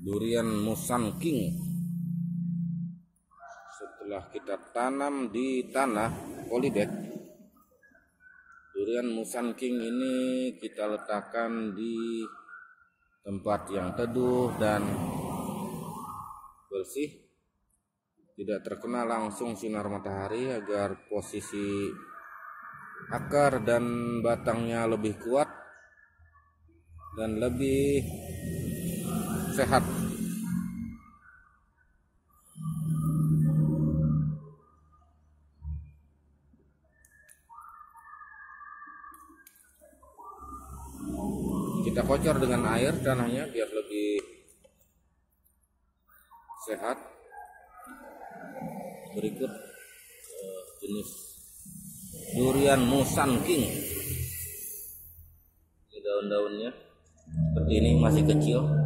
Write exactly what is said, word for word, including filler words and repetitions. durian musang king. Setelah kita tanam di tanah polybag, durian musang king ini kita letakkan di tempat yang teduh dan bersih, tidak terkena langsung sinar matahari, agar posisi akar dan batangnya lebih kuat dan lebih sehat. Kita kocor dengan air tanahnya biar lebih sehat. Berikut eh, jenis durian musang king. Ini daun-daunnya seperti ini, masih kecil.